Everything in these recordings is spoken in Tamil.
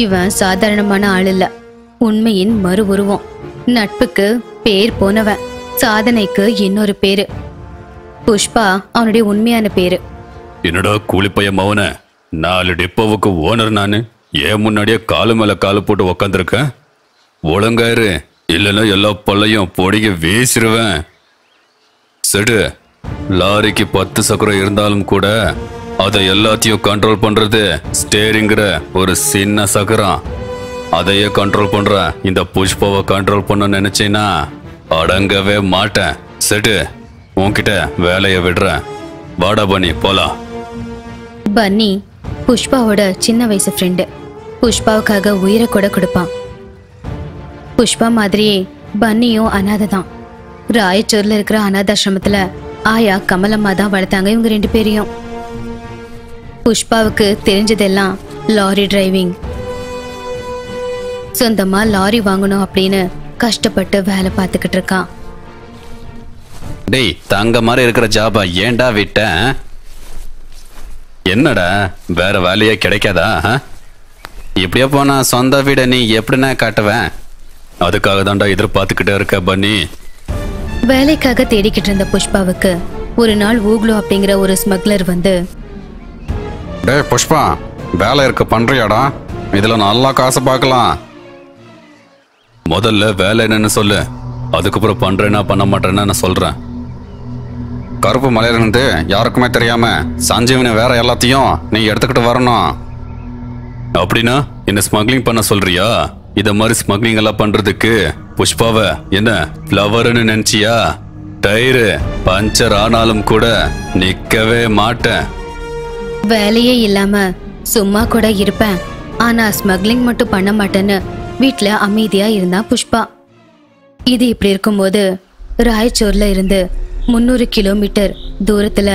இவன் சாதாரணமான ஆள் இல்ல, உண்மையின் மறு உருவம். நட்புக்கு பேர் போனவன், சாதனைக்கு இன்னொரு பேரு. புஷ்பா அவனுடைய உண்மையான பேரு. என்னடா கூலிப்பைய மவன, 4 டிப்போவுக்கு ஓனர் நானு, ஏன் முன்னாடியே காலு மேல காலு போட்டு உக்காந்துருக்கேன்? ஒழுங்காயிரு, இல்லைன்னா எல்லா பல்லையும் பொடிக்க வீசிடுவேன். செடு, லாரிக்கு 10 சக்கரம் இருந்தாலும் கூட அதை எல்லாத்தையும் கண்ட்ரோல் பண்றது ஸ்டேரிங்கிற ஒரு சின்ன சக்கரம். அதையே கண்ட்ரோல் பண்ற இந்த புஷ்பாவை கண்ட்ரோல் பண்ண நினைச்சேன்னா அடங்கவே மாட்டேன். செடு, உன்கிட்ட வேலையை விடுறேன், வாடா பண்ணி போலாம். பன்னி புஷ்பாவோட சின்ன வயசு ஃப்ரெண்டு, புஷ்பாவுக்காக உயிரை கூட கொடுப்பான். புஷ்பா மாதிரியே பன்னியும் அனாதை தான். ராயச்சூர்ல இருக்கிற அனாதாசிரமத்துல ஆயா கமலம்மா தான் வளர்த்தாங்க இவங்க 2 பேரையும். புஷ்பாவுக்கு தெரிஞ்சதெல்லாம் லாரி டிரைவிங். சொந்தமா லாரி வாங்கணும் அப்படின்னு கஷ்டப்பட்டு வேலை பார்த்துக்கிட்டு இருக்கான். டேய், தங்க மாதிரி இருக்கிற ஜாபா ஏண்டா விட்ட? என்னடா வேற வேலையே கிடைக்காதா? இப்படியே போனா சொந்த வீட நீ எப்படின்னா காட்டுவேன். அதுக்காக தான்டா எதிர்பார்த்துக்கிட்டே இருக்க பண்ணி. வேலைக்காக தேடிக்கிட்டு இருந்த புஷ்பாவுக்கு ஒரு நாள் ஊக்லோ அப்படிங்கிற ஒரு ஸ்மக்லர் வந்து, டே புஷ்பா, வேலை இருக்க பண்றியாடா, இதுல நல்லா காசு பார்க்கலாம். முதல்ல வேலை என்னன்னு சொல்லு, அதுக்கப்புறம் பண்றேன்னா பண்ண மாட்டேன்னா நான் சொல்றேன். கருப்பு மலையிலிருந்து யாருக்குமே தெரியாம சஞ்சீவனை வேற எல்லாத்தையும் நீ எடுத்துக்கிட்டு வரணும். அப்படின்னா என்ன ஸ்மக்லிங் பண்ண சொல்றியா? இத மாதிரி ஸ்மக்லிங் எல்லாம் பண்றதுக்கு புஷ்பாவ என்ன பிளவர்னு நினைச்சியா? டயரு பஞ்சர் ஆனாலும் கூட நிக்கவே மாட்டேன். வேலையே இல்லாம சும்மா கூட இருப்பேன், ஆனா ஸ்மக்லிங் மட்டும் பண்ண மாட்டேன்னு வீட்டுல அமைதியா இருந்தா புஷ்பா. இது இப்படி இருக்கும்போது ராயச்சூர்ல இருந்து 300 கிலோமீட்டர் தூரத்துல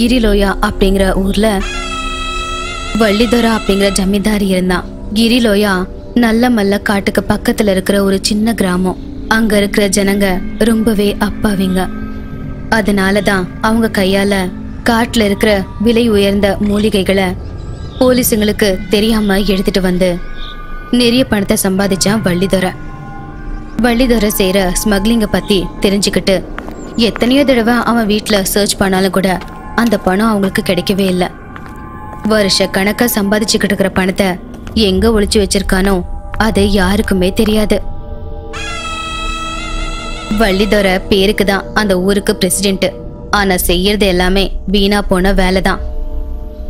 கிரிலோயா அப்படிங்கிற ஊர்ல வள்ளிதரா அப்படிங்கிற ஜமீன்தாரி இருந்தான். கிரிலோயா நல்ல மல்ல காட்டுக்கு பக்கத்துல இருக்கிற ஒரு சின்ன கிராமம். அங்க இருக்கிற ஜனங்க ரொம்பவே அப்பாவிங்க. அதனாலதான் அவங்க கையால காட்டுல இருக்கிற விலை உயர்ந்த மூலிகைகளை போலீஸுங்களுக்கு தெரியாம எடுத்துட்டு வந்து நிறைய பணத்தை சம்பாதிச்சான் வள்ளிதரா. வள்ளிதரா செய்யற ஸ்மக்லிங்கை பத்தி தெரிஞ்சுக்கிட்டு எத்தனையோ தடவை அவன் வீட்டுல சர்ச் பண்ணாலும் கூட அந்த பணம் அவங்களுக்கு கிடைக்கவே இல்லை. வருஷ கணக்கா சம்பாதிச்சுக்கிட்டு இருக்கிற பணத்தை எங்க ஒளிச்சு வச்சிருக்கானோ அது யாருக்குமே தெரியாது. வள்ளிதரா பேருக்குதான் அந்த ஊருக்கு பிரசிடென்ட், ஆனா செய்யறது எல்லாமே வீணா போன வேலைதான்.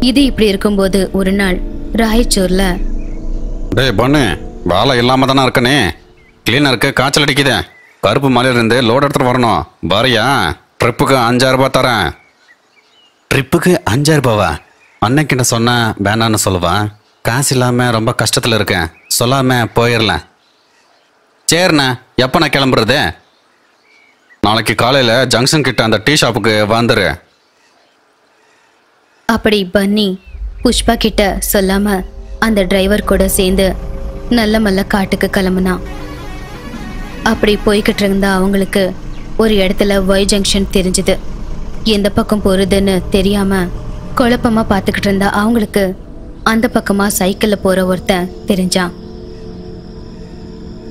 இது இப்படி இருக்கும்போது ஒரு நாள் ராயச்சூர்ல, டேய் பொண்ணு, வேலை இல்லாம தானே இருக்கனே, கிளீனருக்கு காய்ச்சல் அடிக்குதே, கருப்பு மலையிலிருந்து லோடு எடுத்துட்டு வரணும், வரையா? ட்ரிப்புக்கு 5000 ரூபாய் தரேன். ட்ரிப்புக்கு 5000 ரூபாவா? அன்னைக்கிட்ட சொன்ன வேணான்னு சொல்லுவான், காசு இல்லாமல் ரொம்ப கஷ்டத்தில் இருக்கேன், சொல்லாமல் போயிடலாம். சரிண்ணா, எப்போண்ணா கிளம்புறது? நாளைக்கு காலையில் ஜங்ஷன் கிட்ட அந்த டீ ஷாப்புக்கு வந்துரு. அப்படி பண்ணி புஷ்பா கிட்ட சொல்லாமல் அந்த டிரைவர் கூட சேர்ந்து நல்ல மல்ல காட்டுக்கு கிளம்புனான். அப்படி போய்கிட்டு இருந்தா அவங்களுக்கு ஒரு இடத்துல ஒய் ஜங்ஷன் தெரிஞ்சுது. எந்த பக்கம் போகிறதுன்னு தெரியாமல் குழப்பமாக பார்த்துக்கிட்டு இருந்தா அவங்களுக்கு அந்த பக்கமா சைக்கிளில் போற ஒருத்தன் தெரிஞ்சான்.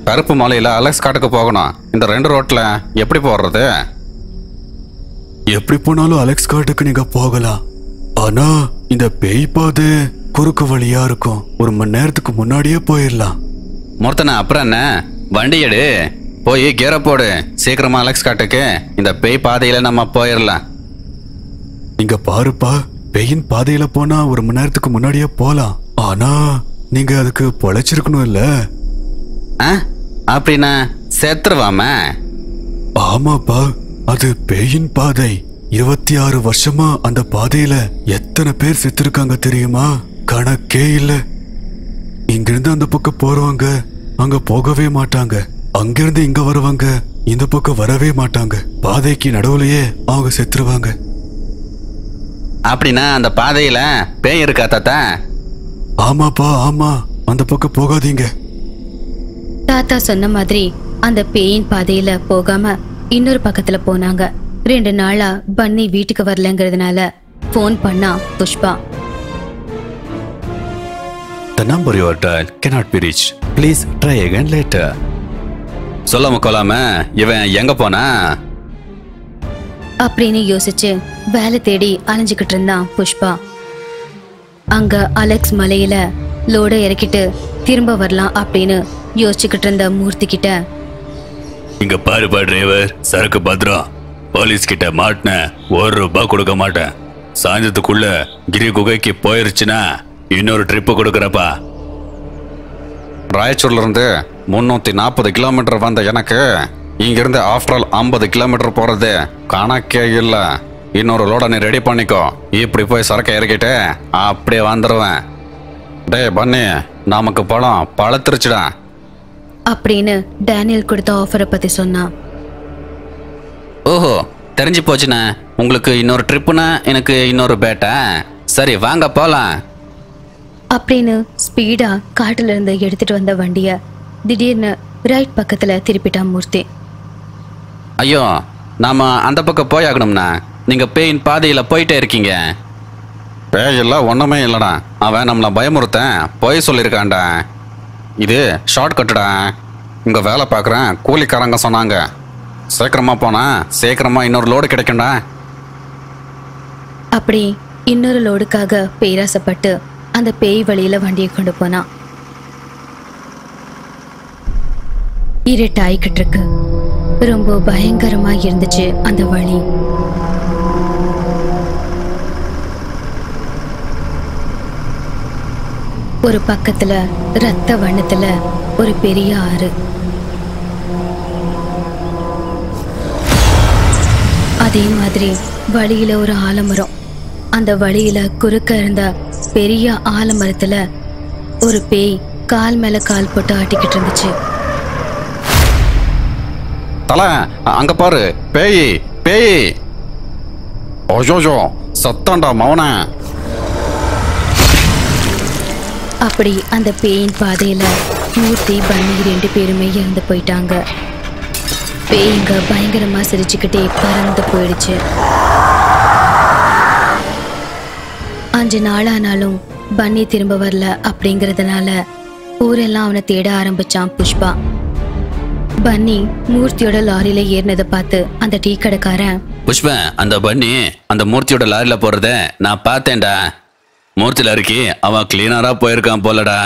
கருப்பு மலையில அலெக்ஸ் காட்டுக்கு போகணும், இந்த 2 ரோட்ல எப்படி போறது? எப்படி போனாலும் அலெக்ஸ் காட்டுக்கு நீங்க போகலாம், ஆனா இந்த பேய் பாது குறுக்கு வழியா இருக்கும், 1 மணி நேரத்துக்கு முன்னாடியே போயிடலாம். மொத்தனா அப்புறம் என்ன, வண்டி எடு, போய் கேரை போடு, சீக்கிரமா அலெக்ஸ் காட்டுக்கு இந்த பேய் பாதையில நம்ம போயிடலாம். நீங்க பாருப்பா, பெயின் பாதையில போனா 1 மணி நேரத்துக்கு முன்னாடியே போலாம், ஆனா நீங்க அதுக்கு பொழைச்சிருக்கணும் இல்ல? அப்படின்னா சேர்த்துருவாமா? ஆமாப்பா, அது பெயின் பாதை. 26 வருஷமா அந்த பாதையில எத்தனை பேர் செத்துருக்காங்க தெரியுமா? கணக்கே இல்ல. இங்கிருந்து அந்த பக்கம் போறவங்க அங்க போகவே மாட்டாங்க, அங்கிருந்து இங்க வருவாங்க இந்த பக்கம் வரவே மாட்டாங்க, பாதைக்கு நடுவுலயே அவங்க செத்துருவாங்க. அப்படின்னா அந்த பாதையில பேய் இருக்கா தாத்தா? ஆமாப்பா ஆமா, அந்த பக்கம் போகாதீங்க. தாத்தா சொன்ன மாதிரி அந்த பேயின் பாதையில போகாம இன்னொரு பக்கத்துல போனாங்க. 2 நாளா பன்னி வீட்டுக்கு வரலங்கிறதுனால போன் பண்ணா Pushpa. number you have dialed cannot be reached. Please try again later. சொல்லாம கொள்ளாம இவன் எங்க போனா அப்படின்னு யோசிச்சு வேலை தேடி அலைஞ்சிக்கிட்டு இருந்தான் புஷ்பா. அங்க அலெக்ஸ் மலையில லோட இறக்கிட்டு திரும்ப வரலாம் அப்படின்னு யோசிச்சுக்கிட்டு இருந்த மூர்த்தி கிட்ட, இங்க பாருப்பா டிரைவர், சரக்கு பத்திரம், போலீஸ் கிட்ட மாட்டின ₹1 கொடுக்க மாட்டேன். சாயந்தரத்துக்குள்ள கிரி குகைக்கு போயிருச்சுன்னா இன்னொரு ட்ரிப்பு கொடுக்குறப்பா. ராயச்சூர்ல இருந்து 340 கிலோமீட்டர் வந்த எனக்கு இங்கிருந்து ஆஃப்டரால் 50 கிலோமீட்டர் போறது கணக்கே இல்லை. இன்னொரு லோட நீ ரெடி பண்ணிக்கோ, இப்படி போய் சரக்கை இறக்கிட்டு அப்படியே வந்துடுவேன். டே பண்ணி, நமக்கு பழம் பழத்திருச்சுடா அப்படின்னு டேனியல் கொடுத்த ஆஃபரை பற்றி சொன்னான். ஓஹோ, தெரிஞ்சு போச்சுண்ணே, உங்களுக்கு இன்னொரு ட்ரிப்புனா எனக்கு இன்னொரு பேட்டா. சரி வாங்க போகலாம் அப்படின்னு ஸ்பீடாக காட்டில் இருந்து எடுத்துகிட்டு வந்த வண்டியை திடீர்னு ரைட் பக்கத்தில் திருப்பிட்டான் மூர்த்தி. ஐயோ, நாம் அந்த பக்கம் போய் ஆகணும்னா நீங்கள் பேயின் பாதையில் போயிட்டே இருக்கீங்க. பேயெல்லாம் ஒன்றுமே இல்லைடா, அவன் நம்மளை பயமுறுத்தேன் போய் சொல்லியிருக்கான்டா. இது ஷார்ட் கட்டுடா, இங்கே வேலை பார்க்குறேன் கூலிக்காரங்க சொன்னாங்க. சீக்கிரமாக போனால் சீக்கிரமாக இன்னொரு லோடு கிடைக்கும்டா. அப்படி இன்னொரு லோடுக்காக பேராசப்பட்டு அந்த பேய் வழியில் வண்டியை கொண்டு போனான். இருட்டாயிக்கிட்டு இருக்கு, ரொம்ப பயங்கரமாக இருந்துச்சு அந்த வழி. ஒரு பக்கத்துல ரத்த வண்ணத்துல ஒரு பெரிய ஆறு, அதே மாதிரி வழியில ஒரு ஆலமரம், அந்த வழியில குறுக்க இருந்த பெரிய ஆலமரத்துல ஒரு பேய் கால் மேல கால் போட்டு ஆட்டிக்கிட்டு இருந்துச்சு. தலை அங்க பாரு, பேய் பேய், ஓஜோஜோ சத்தாண்டா மௌன. அப்படி அந்த பேயின் பாதையில மூர்த்தி பண்ணி 2 பேருமே இறந்து போயிட்டாங்க. பேய்ங்க பயங்கரமா சிரிச்சுக்கிட்டே பறந்து போயிடுச்சு. 5 நாள் ஆனாலும் பண்ணி திரும்ப வரல. அப்படிங்கிறதுனால ஊரெல்லாம் அவனை தேட ஆரம்பிச்சான் புஷ்பா. பண்ணி மூர்த்தியோட லாரியில ஏறினதை பார்த்து அந்த டீ கடைக்காரன், புஷ்பா அந்த பண்ணி அந்த மூர்த்தியோட லாரியில போறத நான் பார்த்தேன்டா, மூர்த்தில இருக்கி அவன் கிளீனரா போயிருக்கான் போலடா.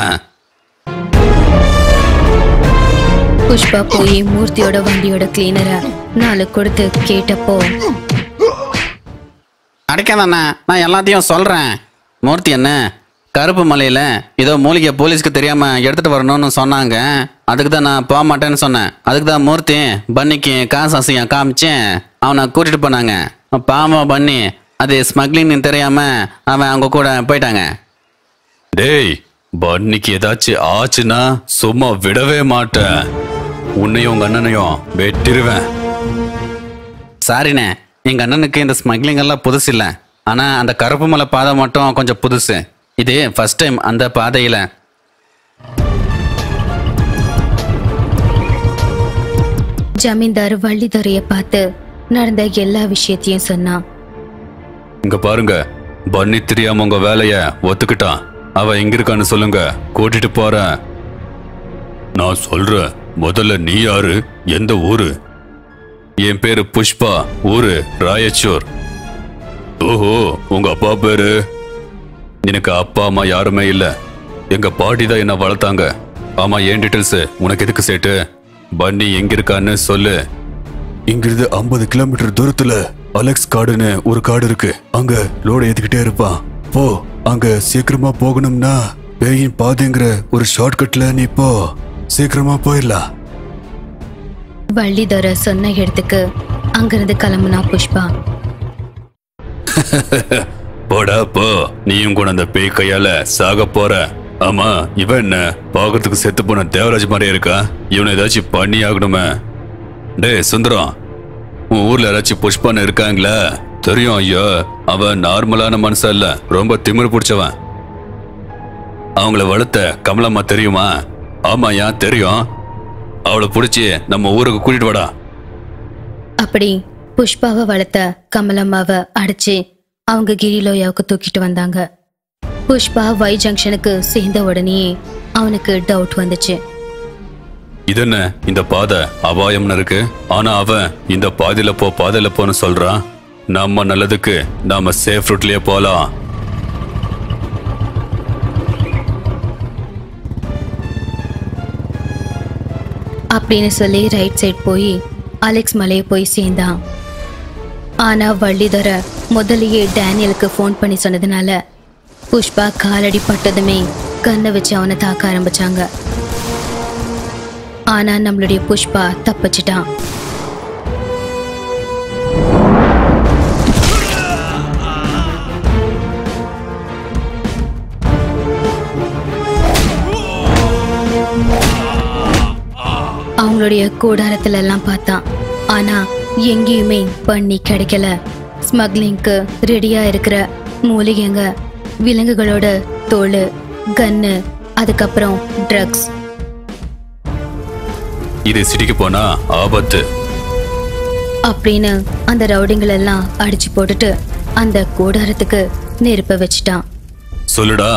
புஷ்பா போய் மூர்த்தியோட வண்டியோட கிளீனரை 4 கொடுத்து கேட்டப்போ, அடைக்காதாண்ணா நான் எல்லாத்தையும் சொல்றேன். மூர்த்தி என்ன கருப்பு மலையில ஏதோ மூலிகை போலீஸ்க்கு தெரியாம எடுத்துட்டு வரணும்னு சொன்னாங்க, அதுக்கு தான் நான் போக மாட்டேன்னு சொன்னேன். அதுக்கு தான் மூர்த்தி பண்ணிக்கு காசு அசையம் காமிச்சேன், அவனை கூட்டிட்டு போனாங்க. பாவா பண்ணி, அது ஸ்மக்லிங் தெரியாம அவன் அவங்க கூட போயிட்டாங்க. டேய் பன்னிக்கு ஏதாச்சும் ஆச்சுன்னா சும்மா விடவே மாட்டேன், உன்னையும் உங்க அண்ணனையும் வெட்டிருவேன். சாரிண்ணே, எங்க அண்ணனுக்கு இந்த ஸ்மக்லிங் எல்லாம் புதுசு இல்லை, ஆனா அந்த கருப்பு மலை பாதை மட்டும் கொஞ்சம் புதுசு. இது ஃபர்ஸ்ட் டைம் அந்த பாதையில. ஜமீன்தார் வள்ளிதரைய பார்த்து நடந்த எல்லா விஷயத்தையும் சொன்னான். இங்க பாருங்க, பண்ணி தெரியாம உங்க வேலைய ஒத்துக்கிட்டான். அவ எங்க இருக்கான்னு சொல்லுங்க, கூட்டிட்டு போறேன். நான் சொல்றேன், முதல்ல நீ யாரு, எந்த ஊரு? என் பேரு புஷ்பா, ஊரு ராயச்சூர். ஓஹோ, உங்க அப்பா பேரு? எனக்கு அப்பா அம்மா யாருமே இல்ல, எங்க பாட்டி தான் என்ன வளர்த்தாங்க. ஆமா, ஏன் டீட்டெயில்ஸ் உனக்கு எதுக்கு சேட்டு? பண்ணி எங்க இருக்கான்னு சொல்லு. இங்கிருந்து 50 கிலோமீட்டர் தூரத்துல அலெக்ஸ் காடுன்னு ஒரு காடு இருக்கு, அங்க லோடு ஏத்திக்கிட்டே இருப்பான். போ, அங்க சீக்கிரமா போகணும்னா பேயின் பாதைங்கிற ஒரு ஷார்ட்கட்ல நீ போ, சீக்கிரமா போயிடலாம். வள்ளிதர சொன்ன இடத்துக்கு அங்கிருந்து கிளம்புனா புஷ்பா. போடா போ, நீயும் கூட அந்த பேய் கையால சாக போற. ஆமா, இவன் என்ன பாக்கிறதுக்கு செத்து போன தேவராஜ் மாதிரியே இருக்கா, இவனை ஏதாச்சும் பண்ணி ஆகணுமே. டே சுந்தரம், உன் ஊர்ல யாராச்சும் புஷ்பான்னு இருக்காங்களா? தெரியும் ஐயா, அவன் நார்மலான மனுஷா இல்ல, ரொம்ப திமிர் பிடிச்சவன். அவங்கள வளர்த்த கமலம்மா தெரியுமா? ஆமா ஐயா தெரியும், அவளை பிடிச்சி நம்ம ஊருக்கு கூட்டிட்டு வாடா. அப்படி புஷ்பாவை வளர்த்த கமலம்மாவை அடிச்சு அவங்க கிரிலோயாவுக்கு தூக்கிட்டு வந்தாங்க. புஷ்பா வை ஜங்ஷனுக்கு சேர்ந்த உடனே அவனுக்கு டவுட் வந்துச்சு. இது என்ன இந்த பாதை அபாயம்னு இருக்கு, ஆனா அவன் இந்த பாதையில போ பாதையில போன்னு சொல்றான். நம்ம நல்லதுக்கு நாம சேஃப் ரூட்லயே போலாம். அப்படின்னு சொல்லி ரைட் சைட் போய் அலெக்ஸ் மலையை போய் சேர்ந்தான். ஆனா வள்ளிதர முதலையே டேனியலுக்கு ஃபோன் பண்ணி சொன்னதுனால புஷ்பா காலடி பட்டதுமே கண்ணை வச்சு அவனை தாக்க ஆரம்பிச்சாங்க. ஆனா நம்மளுடைய புஷ்பா தப்பிச்சிட்டான். அவங்களுடைய கூடாரத்துல எல்லாம் பார்த்தான், ஆனா எங்கேயுமே பண்ணி கிடைக்கல. ஸ்மக்லிங்க்கு ரெடியா இருக்கிற மூலிகைங்க, விலங்குகளோட தோல், கன்னு, அதுக்கப்புறம் ட்ரக்ஸ். இது சிட்டிக்கு போனா ஆபத்து அப்படின்னு அந்த ரவுடிங்களை எல்லாம் அடிச்சு போட்டுட்டு அந்த கூடாரத்துக்கு நெருப்ப வச்சுட்டான். சொல்லுடா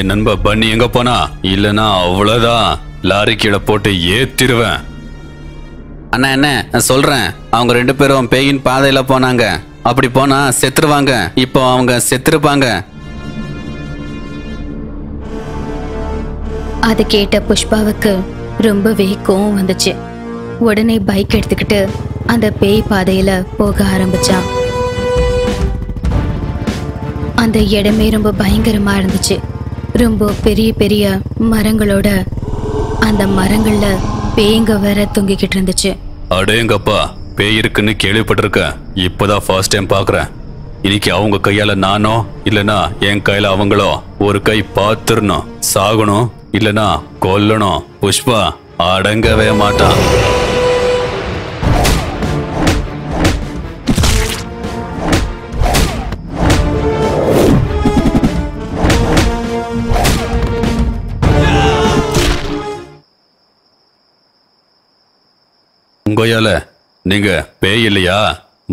என் நண்பா பண்ணி எங்க போனா, இல்லனா அவ்வளவுதான், லாரி கீழே போட்டு ஏத்திடுவேன். அண்ணா என்ன சொல்றேன், அவங்க ரெண்டு பேரும் பேயின் பாதையில போனாங்க, அப்படி போனா செத்துருவாங்க. இப்போ அவங்க செத்துருப்பாங்க. அது கேட்ட புஷ்பாவுக்கு ரொம்பவே கோவம் வந்துச்சு. உடனே பைக் எடுத்துக்கிட்டு அந்த பேய் பாதையில போக ஆரம்பிச்சான். அந்த இடமே ரொம்ப பயங்கரமா இருந்துச்சு. ரொம்ப பெரிய பெரிய மரங்களோட, அந்த மரங்கள்ல பேய்ங்க வேற தொங்கிக்கிட்டு இருந்துச்சு. அடேங்கப்பா, பேய் இருக்குன்னு கேள்விப்பட்டிருக்கேன், இப்பதான் ஃபர்ஸ்ட் டைம் பாக்குறேன். இன்னைக்கு அவங்க கையால நானோ இல்லனா என் கையில அவங்களோ ஒரு கை பாத்துறணும், சாகணும் இல்லனா கொல்லணும். புஷ்பா அடங்கவே மாட்டான். உங்கயால நீங்க பேய் இல்லையா,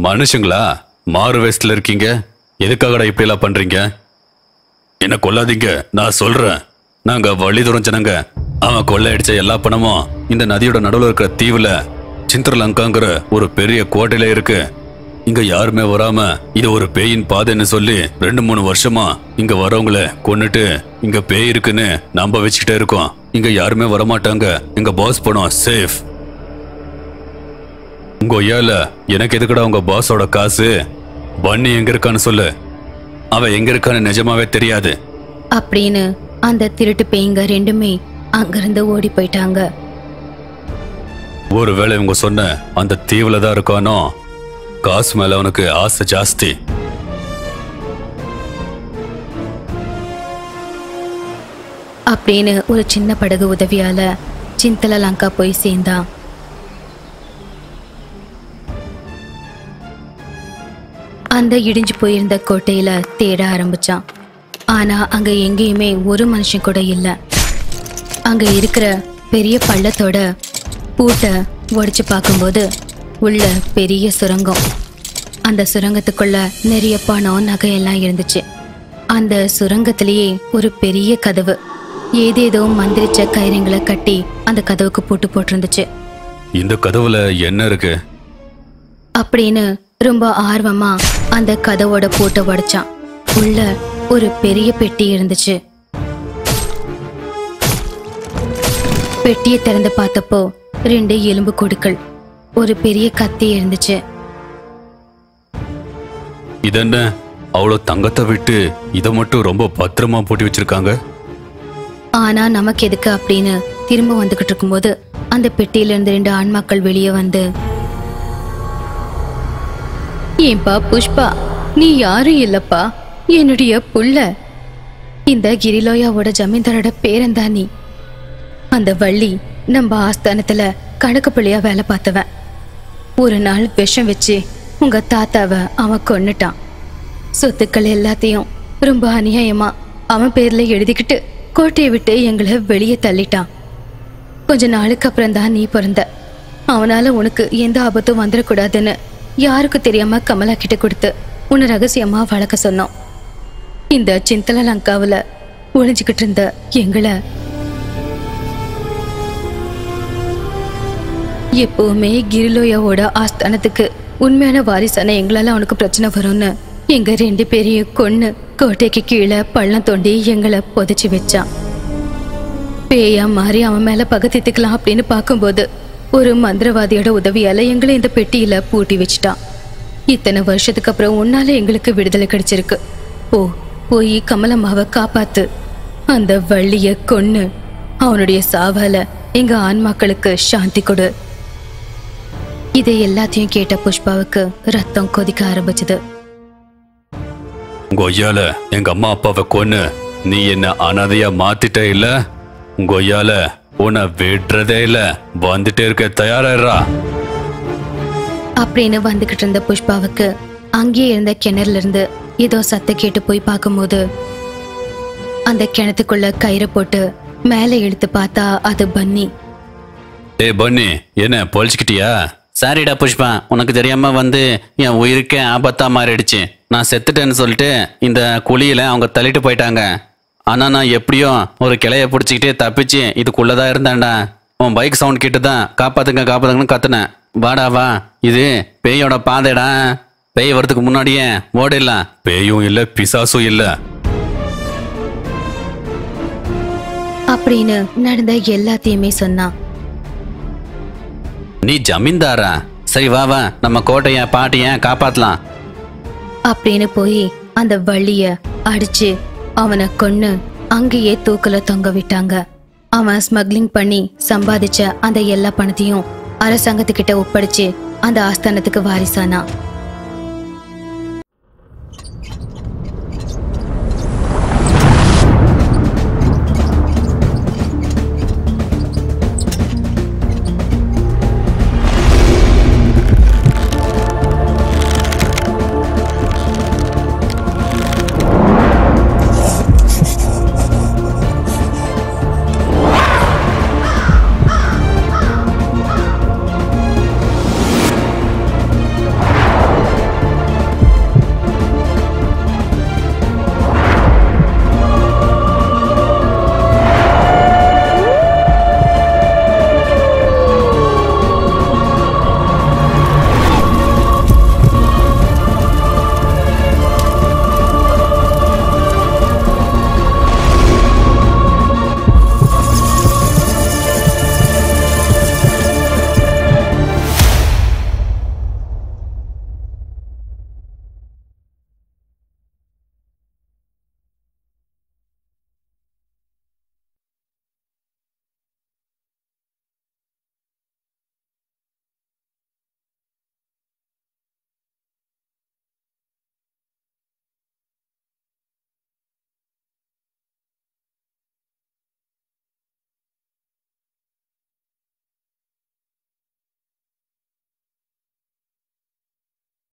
மனுஷங்களா, மாறு வேஸ்ட்ல இருக்கீங்க, எதுக்காகடா இப்படி எல்லாம் பண்றீங்க? என்ன கொல்லாதீங்க, நான் சொல்றேன். நாங்க வழி துறஞ்சனங்க. அவன் கொள்ளையடிச்ச எல்லா பணமும் இந்த நதியோட நடுவில் இருக்கிற தீவுல சிந்தர்லங்காங்கிற ஒரு பெரிய கோட்டையில இருக்கு. இங்க யாருமே வராம இது ஒரு பேயின் பாதைன்னு சொல்லி 2-3 வருஷமா இங்க வரவங்கள கொன்னுட்டு இங்க பேய் இருக்குன்னு நம்ப வச்சுக்கிட்டே இருக்கோம். இங்க யாருமே வரமாட்டாங்க. இங்க பாஸ் பணம் சேஃப். உங்க ஐயால எனக்கு எதுக்கடா உங்க பாஸோட காசு? பண்ணி எங்க இருக்கான்னு சொல்லு. அவன் எங்க இருக்கான்னு நிஜமாவே தெரியாது அப்படின்னு அந்த திருட்டு பேய்ங்க ரெண்டுமே அங்கிருந்து ஓடி போயிட்டாங்க. ஒருவேளை இவங்க சொன்ன அந்த தீவுல தான் இருக்கானோ. காசு மேல அவனுக்கு ஆசை ஜாஸ்தி. அப்படின்னு ஒரு சின்ன படகு உதவியால சிந்தலலங்கா போய் சேர்ந்தான். அந்த இடிஞ்சு போயிருந்த கோட்டையில தேட ஆரம்பிச்சான். ஆனா அங்க எங்கேயுமே ஒரு மனுஷன் கூட இல்லை. அங்க இருக்கிற பெரிய பள்ளத்தோட பூட்டை உடைச்சு பார்க்கும்போது உள்ள பெரிய சுரங்கம். அந்த சுரங்கத்துக்குள்ள நிறைய பணம், நகையெல்லாம் இருந்துச்சு. அந்த சுரங்கத்திலேயே ஒரு பெரிய கதவு, ஏதேதோ மந்திரிச்ச கயிறுங்களை கட்டி அந்த கதவுக்கு பூட்டு போட்டிருந்துச்சு. இந்த கதவுல என்ன இருக்கு அப்படின்னு ரொம்ப ஆர்வமா அந்த கதவோட பூட்டை உடைச்சான். உள்ள ஒரு பெரிய பெட்டி இருந்துச்சு. பெட்டியை திறந்து பார்த்தப்போ 2 எலும்பு கொடுக்கள், ஒரு பெரிய கத்தி இருந்துச்சு. இதென்ன அவ்வளோ தங்கத்தை விட்டு இதை மட்டும் ரொம்ப பத்திரமா போட்டு வச்சிருக்காங்க. ஆனா நமக்கு எதுக்கு அப்படின்னு திரும்ப வந்துகிட்டு இருக்கும்போது அந்த பெட்டியிலிருந்து 2 ஆண்மக்கள் வெளியே வந்து, ஏன்பா புஷ்பா, நீ யாரும் இல்லப்பா, என்னுடைய புள்ள, இந்த கிரிலோயாவோட ஜமீன்தாரோட பேரந்தானி. அந்த வள்ளி நம்ம ஆஸ்தானத்துல கணக்கு பிள்ளையா வேலை பார்த்தவன். ஒரு நாள் விஷம் வச்சு உங்க தாத்தாவை அவன் கொன்னுட்டான். சொத்துக்கள் எல்லாத்தையும் ரொம்ப அநியாயமா அவன் பேர்ல எழுதிக்கிட்டு கோட்டையை விட்டு எங்களை வெளியே தள்ளிட்டான். கொஞ்ச நாளுக்கு அப்புறம் தான் நீ பிறந்த. அவனால உனக்கு எந்த ஆபத்தும் வந்துடக்கூடாதுன்னு யாருக்கு தெரியாம கமலா கிட்ட கொடுத்து உன்னை ரகசியமா வளர்க்க சொன்னோம். இந்த சிந்தலலங்காவில் ஒளிஞ்சிக்கிட்டு இருந்த எங்களை எப்பவுமே கிரிலோயாவோட ஆஸ்தானத்துக்கு உண்மையான வாரிசான எங்களால அவனுக்கு பிரச்சனை வரும்னு எங்க ரெண்டு பேரையும் கொன்னு கோட்டைக்கு கீழே பள்ளம் தோண்டி எங்களை புதைச்சி வச்சான். பேயா மாறி அவன் மேல பகத்தித்துக்கலாம் அப்படின்னு பார்க்கும்போது ஒரு மந்திரவாதியோட உதவியால எங்களை இந்த பெட்டியில பூட்டி வச்சுட்டான். இத்தனை வருஷத்துக்கு அப்புறம் உன்னால எங்களுக்கு விடுதலை கிடைச்சிருக்கு. ஓ போய் கமலம்மாவை காப்பாத்து, அந்த வள்ளிய கொன்னு அவனுடைய சாவால எங்க ஆன்மாக்களுக்கு சாந்தி கொடு. இதை எல்லாத்தையும் கேட்ட புஷ்பாவுக்கு ரத்தம் கொதிக்க ஆரம்பிச்சது. கொய்யால எங்க அம்மா அப்பாவை கொன்னு நீ என்ன அனாதையா மாத்திட்ட இல்ல, கொய்யால உன்னை விடுறதே இல்ல, வந்துட்டே இருக்க தயாரா அப்படின்னு வந்துகிட்டு இருந்த புஷ்பாவுக்கு அங்கேயே இருந்த கிணறுல இருந்து ஏதோ சத்த கேட்டு போய் பார்க்கும்போது அந்த கிணத்துக்குள்ள கயிறை போட்டு மேலே எடுத்து பார்த்தா அது பன்னி. ஏ பன்னி, என்ன பொழிச்சுக்கிட்டியா? சாரிடா புஷ்பா, உனக்கு தெரியாம வந்து என் உயிருக்கே ஆபத்தா மாறிடுச்சு. நான் செத்துட்டேன்னு சொல்லிட்டு இந்த குழியில அவங்க தள்ளிட்டு போயிட்டாங்க. ஆனா நான் எப்படியோ ஒரு கிளைய பிடிச்சிக்கிட்டே தப்பிச்சு இதுக்குள்ளதான் இருந்தான்டா. உன் பைக் சவுண்ட் கேட்டுதான் காப்பாத்துங்க காப்பாத்துங்கன்னு கத்துனேன். வாடா வா, இது பேயோட பாதைடா, பேய் வரதுக்கு முன்னாடியே ஓடிடலாம். பேயும் இல்ல பிசாசும் இல்ல அப்படின்னு நடந்த எல்லாத்தையுமே சொன்னான். நீ ஜமீன்தாரா? சரி வா வா, நம்ம கோட்டைய பாட்டிய காப்பாத்தலாம் அப்படின்னு போய் அந்த வள்ளிய அடிச்சு அவனை கொன்னு அங்கேயே தூக்கல தொங்க விட்டாங்க. அவன் ஸ்மக்லிங் பண்ணி சம்பாதிச்ச அந்த எல்லா பணத்தையும் அரசாங்கத்துக்கிட்ட ஒப்படைச்சு அந்த ஆஸ்தானத்துக்கு வாரிசானா.